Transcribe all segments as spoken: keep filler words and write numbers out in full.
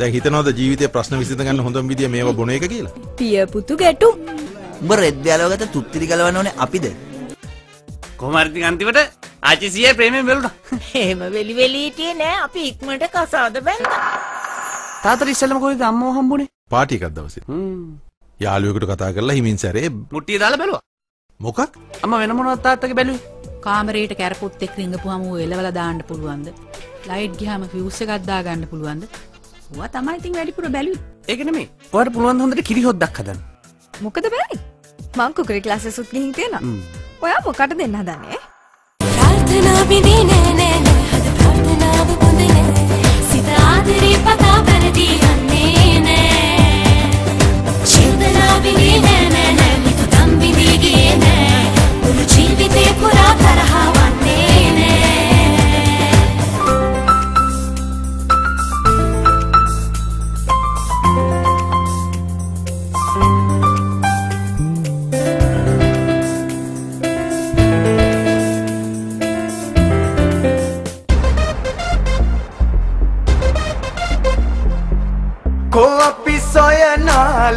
දැන් හිතනවද ජීවිතේ ප්‍රශ්න විසඳ ගන්න හොඳම විදිය මේව බොන එක කියලා? පිය පුතු ගැටුම්. උඹ රෙද් වලකට තුත්තිරි ගලවන්න ඕනේ අපිද? කොහමද අන්තිමට ආචිසියේ ප්‍රේමයෙන් වෙලුණා. එහෙම වෙලි වෙලි හිටියේ නෑ අපි ඉක්මනට කසාද බැන්දා. තාතර ඉස්සෙල්ලම කොහෙද අම්මව හම්බුනේ? පාටි එකක් දවසේ. හ්ම්. යාළුවෙකුට කතා කරලා හිමින් සැරේ මුට්ටිය දාලා බැලුවා. මොකක්? අම්මා වෙන මොනවත් තාත්තගේ බැලුවේ? කාමරේට කැරපොත් එක්ක රිංගපුවාම ඌ එලවලා දාන්න පුළුවන්ද? ලයිට් ගියාම ෆියුස් එකක් දා ගන්න පුළුවන්ද? ඌවා තමයි තින් වැඩිපුර බැලුවේ. ඒක නෙමෙයි. ඔයාට පුළුවන් හොඳට කිරිහොද්දක් හදන්න. මොකද බැරි? මං කුකරි ක්ලාසස් උත් ගිහින් තියෙනවා. ඔයා මොකට දෙන්න හදන්නේ? ප්‍රාර්ථනා බිනේ නේ නේ. අද ප්‍රාර්ථනාව පොඳේ නේ. සිත ආදරේ පතා වැරදි යන්නේ නේ. චින්තනා බිනේ නේ නේ නේ. නිතරම බිනේ ගියේ නේ. මුළු ජීවිතේ පුරා තරහා වන්නේ නේ.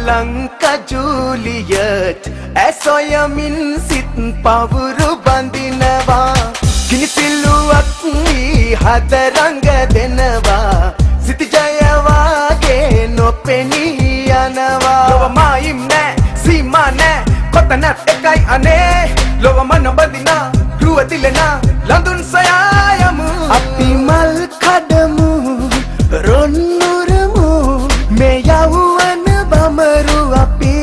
ලංකා ජූලියට් ඇසොයමින් සිත් පවුරු බඳිනවා කිනිපිල්ලුවක් වී හතරංග දෙනවා සිත ජයවාගේ නොපෙනී යනවා ලොව මායිම් නෑ සීමා නෑ කොතනත් එකයි අනේ ලොව මන බඳිනා රුව තිලෙනා ලඳුන් සයායමු අපි මල් කඩමු රොන්නුරමු මේ යවු Bamaru api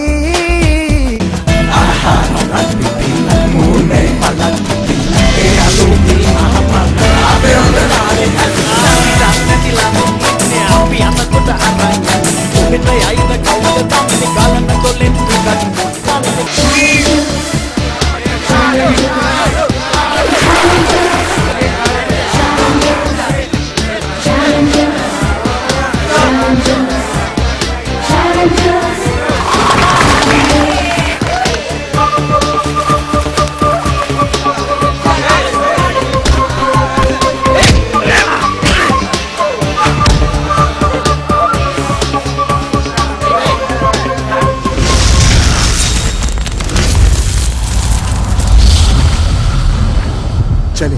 Aha Nalat pipi Mune palat pipi Ea lupi mahamata Ape onda nare Api dana kila Mune api ana kota aranga Mune aina kauga Tamini kalana tole Tukat Kani Shri चले